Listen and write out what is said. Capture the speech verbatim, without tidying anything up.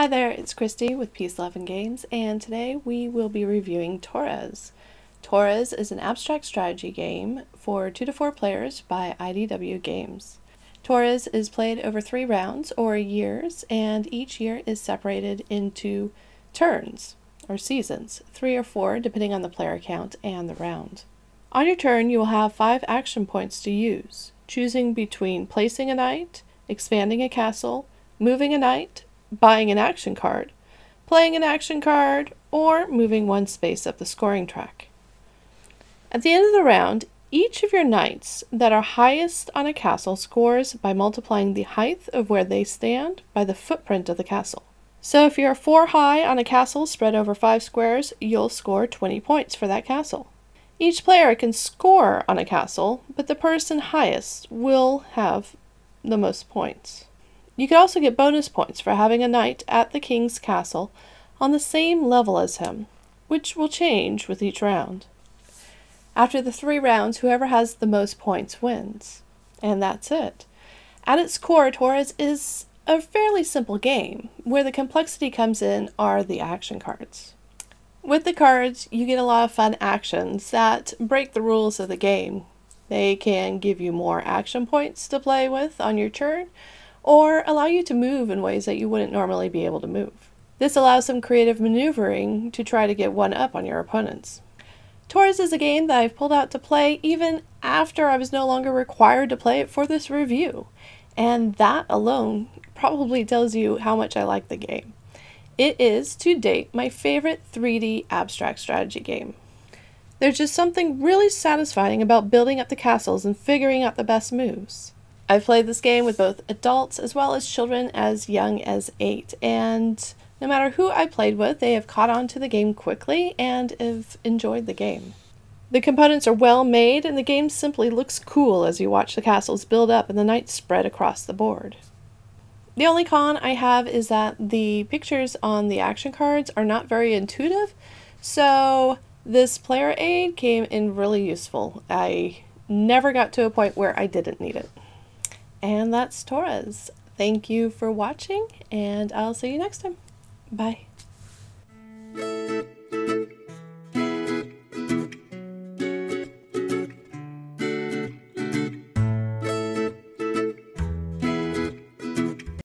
Hi there, it's Christy with Peace, Love, and Games, and today we will be reviewing Torres. Torres is an abstract strategy game for two to four players by I D W Games. Torres is played over three rounds or years, and each year is separated into turns or seasons, three or four depending on the player count and the round. On your turn, you will have five action points to use, choosing between placing a knight, expanding a castle, moving a knight, buying an action card, playing an action card, or moving one space up the scoring track. At the end of the round, each of your knights that are highest on a castle scores by multiplying the height of where they stand by the footprint of the castle. So if you're four high on a castle spread over five squares, you'll score twenty points for that castle. Each player can score on a castle, but the person highest will have the most points. You can also get bonus points for having a knight at the king's castle on the same level as him, which will change with each round. After the three rounds, whoever has the most points wins. And that's it. At its core, Torres is a fairly simple game. Where the complexity comes in are the action cards. With the cards, you get a lot of fun actions that break the rules of the game. They can give you more action points to play with on your turn, or allow you to move in ways that you wouldn't normally be able to move. This allows some creative maneuvering to try to get one up on your opponents. Torres is a game that I've pulled out to play even after I was no longer required to play it for this review, and that alone probably tells you how much I like the game. It is, to date, my favorite three D abstract strategy game. There's just something really satisfying about building up the castles and figuring out the best moves. I've played this game with both adults as well as children as young as eight, and no matter who I played with, they have caught on to the game quickly and have enjoyed the game. The components are well made, and the game simply looks cool as you watch the castles build up and the knights spread across the board. The only con I have is that the pictures on the action cards are not very intuitive, so this player aid came in really useful. I never got to a point where I didn't need it. And that's Torres. Thank you for watching, and I'll see you next time. Bye.